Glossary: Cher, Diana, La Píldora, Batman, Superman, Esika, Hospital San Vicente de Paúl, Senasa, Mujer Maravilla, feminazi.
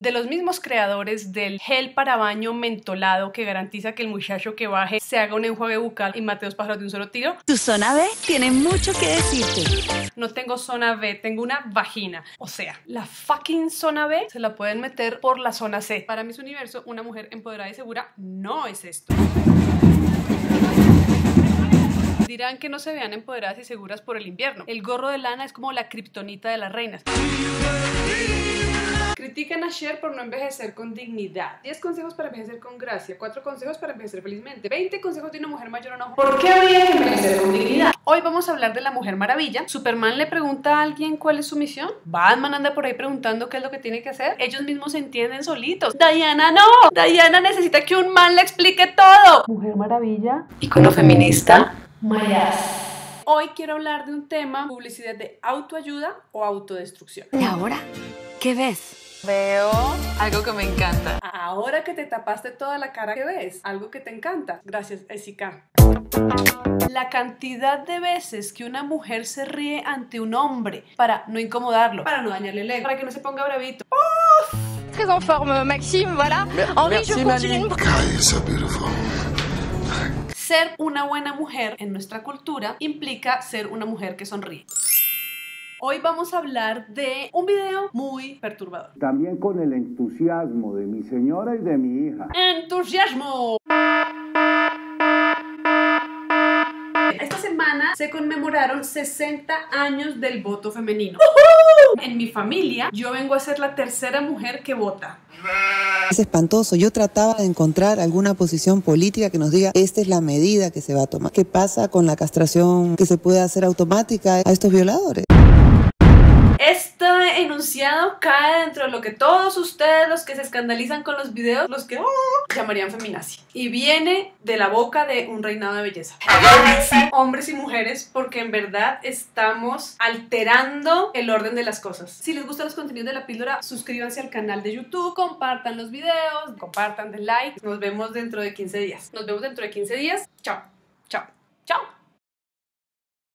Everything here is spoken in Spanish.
De los mismos creadores del gel para baño mentolado que garantiza que el muchacho que baje se haga un enjuague bucal y mate dos pájaros de un solo tiro. Tu zona B tiene mucho que decirte. No tengo zona B, tengo una vagina. O sea, la fucking zona B se la pueden meter por la zona C. Para Miss Universo, una mujer empoderada y segura no es esto. Dirán que no se vean empoderadas y seguras por el invierno. El gorro de lana es como la kriptonita de las reinas. Critican a Cher por no envejecer con dignidad. 10 consejos para envejecer con gracia. 4 consejos para envejecer felizmente. 20 consejos de una mujer mayor o no. ¿Por qué voy a envejecer con dignidad? Hoy vamos a hablar de la Mujer Maravilla. Superman le pregunta a alguien cuál es su misión. Batman anda por ahí preguntando qué es lo que tiene que hacer. Ellos mismos se entienden solitos. Diana no. Diana necesita que un man le explique todo. Mujer Maravilla. Icono feminista. Mayas. Hoy quiero hablar de un tema: publicidad de autoayuda o autodestrucción. ¿Y ahora qué ves? Veo algo que me encanta. Ahora que te tapaste toda la cara, ¿qué ves? Algo que te encanta. Gracias, Esika. La cantidad de veces que una mujer se ríe ante un hombre para no incomodarlo, para no dañarle el ego, para que no se ponga bravito. ¡Uf! Très en forme, Maxime, voilà. Henri, je continue. Ser una buena mujer en nuestra cultura implica ser una mujer que sonríe. Hoy vamos a hablar de un video muy perturbador. También con el entusiasmo de mi señora y de mi hija. ¡Entusiasmo! Esta semana se conmemoraron 60 años del voto femenino. ¡Uhú! En mi familia, yo vengo a ser la tercera mujer que vota. Es espantoso. Yo trataba de encontrar alguna posición política que nos diga esta es la medida que se va a tomar. ¿Qué pasa con la castración que se puede hacer automática a estos violadores? Este enunciado cae dentro de lo que todos ustedes, los que se escandalizan con los videos, los que llamarían feminazi. Y viene de la boca de un reinado de belleza. Hombres y mujeres, porque en verdad estamos alterando el orden de las cosas. Si les gustan los contenidos de La Píldora, suscríbanse al canal de YouTube, compartan los videos, compartan, den like. Nos vemos dentro de 15 días. Chao, chao, chao.